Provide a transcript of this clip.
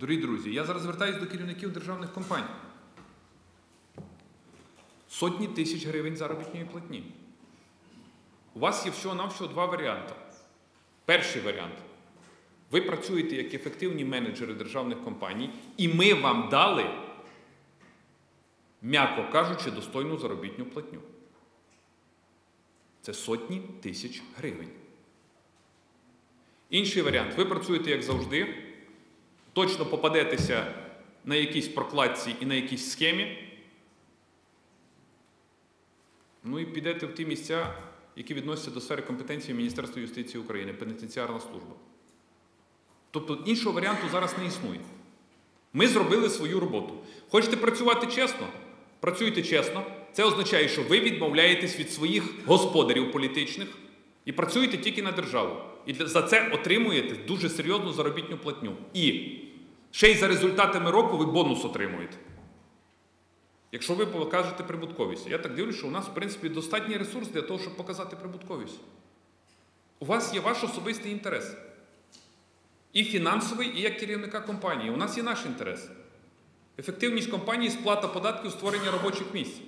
Дорогі друзі, я зараз звертаюся до керівників державних компаній. Сотні тисяч гривень заробітної платні. У вас є всього-навсього два варіанти. Перший варіант. Ви працюєте як ефективні менеджери державних компаній, і ми вам дали, м'яко кажучи, достойну заробітну платню. Це сотні тисяч гривень. Інший варіант. Ви працюєте як завжди, точно попадетеся на якійсь прокладці і на якійсь схемі, ну і підете в ті місця, які відносяться до сфери компетенції Міністерства юстиції України, пенітенціарна служба. Тобто іншого варіанту зараз не існує. Ми зробили свою роботу. Хочете працювати чесно? Працюйте чесно. Це означає, що ви відмовляєтесь від своїх господарів політичних і працюєте тільки на державу. І за це отримуєте дуже серйозну заробітну платню. І ще й за результатами року ви бонус отримуєте. Якщо ви покажете прибутковість. Я так дивлюся, що у нас, в принципі, достатній ресурс для того, щоб показати прибутковість. У вас є ваш особистий інтерес. І фінансовий, і як керівника компанії. У нас є наш інтерес. Ефективність компанії, сплата податків, створення робочих місць.